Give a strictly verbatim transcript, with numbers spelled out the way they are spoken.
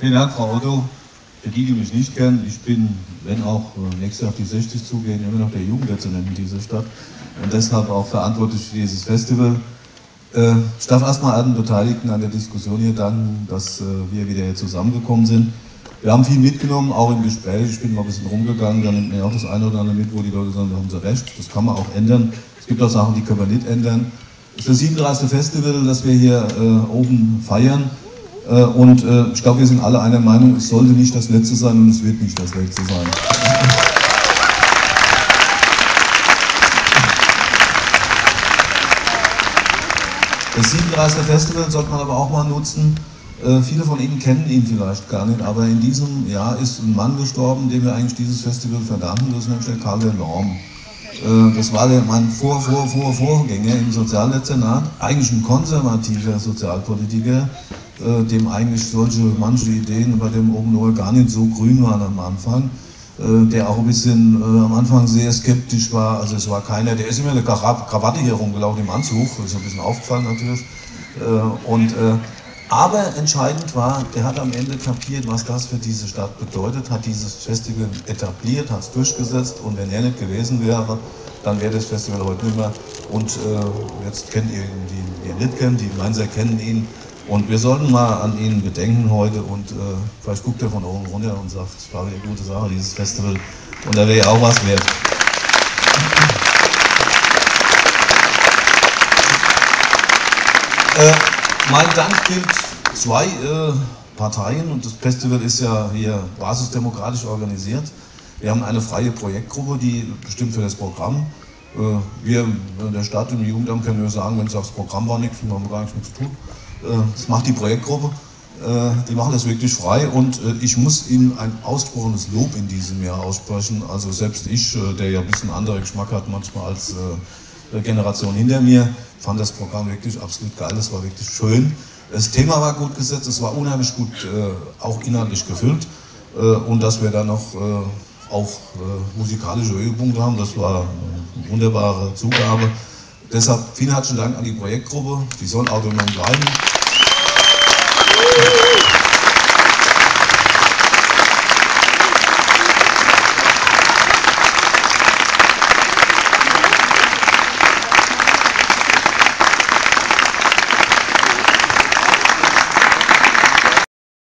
Vielen Dank, Frau Otto. Für die, die mich nicht kennen, ich bin, wenn auch nächstes Jahr auf die sechzig zugehen, immer noch der Jugenddezernent dieser Stadt und deshalb auch verantwortlich für dieses Festival. Ich darf erstmal allen Beteiligten an der Diskussion hier danken, dass wir wieder hier zusammengekommen sind. Wir haben viel mitgenommen, auch im Gespräch. Ich bin mal ein bisschen rumgegangen, da nimmt man ja auch das eine oder andere mit, wo die Leute sagen, wir haben so recht. Das kann man auch ändern. Es gibt auch Sachen, die können wir nicht ändern. Es ist das siebenunddreißigste Festival, das wir hier äh, oben feiern. Und äh, ich glaube, wir sind alle einer Meinung, es sollte nicht das Letzte sein und es wird nicht das Letzte sein. Das siebenunddreißigste Festival sollte man aber auch mal nutzen. Äh, viele von Ihnen kennen ihn vielleicht gar nicht, aber in diesem Jahr ist ein Mann gestorben, dem wir eigentlich dieses Festival verdanken, das ist nämlich der Karl Delorme. Äh, das war der, mein Vor-, Vor-, Vor-, Vorgänger im Sozialdezernat, eigentlich ein konservativer Sozialpolitiker, dem eigentlich solche manche Ideen bei dem Open Ohr gar nicht so grün waren am Anfang, der auch ein bisschen am Anfang sehr skeptisch war, also es war keiner, der ist immer eine Krawatte hier rumgelaufen im Anzug, das ist ein bisschen aufgefallen natürlich, und, aber entscheidend war, der hat am Ende kapiert, was das für diese Stadt bedeutet, hat dieses Festival etabliert, hat es durchgesetzt und wenn er nicht gewesen wäre, dann wäre das Festival heute nicht mehr und jetzt kennt ihr ihn, die ihr nicht kennt, die Mainzer kennen ihn. Und wir sollten mal an ihn gedenken heute und äh, vielleicht guckt er von oben runter und sagt, es war eine gute Sache, dieses Festival, und da wäre ja auch was wert. äh, mein Dank gilt zwei äh, Parteien und das Festival ist ja hier basisdemokratisch organisiert. Wir haben eine freie Projektgruppe, die bestimmt für das Programm. Äh, wir in der Stadt, im Jugendamt können wir sagen, wenn du sagst, das Programm war nichts, dann haben wir gar nichts mit zu tun. Das macht die Projektgruppe, die machen das wirklich frei und ich muss Ihnen ein ausgesprochenes Lob in diesem Jahr aussprechen. Also selbst ich, der ja ein bisschen anderen Geschmack hat manchmal als Generation hinter mir, fand das Programm wirklich absolut geil, das war wirklich schön. Das Thema war gut gesetzt, es war unheimlich gut auch inhaltlich gefüllt und dass wir dann noch auch musikalische Höhepunkte haben, das war eine wunderbare Zugabe. Deshalb vielen herzlichen Dank an die Projektgruppe, die soll autonom bleiben.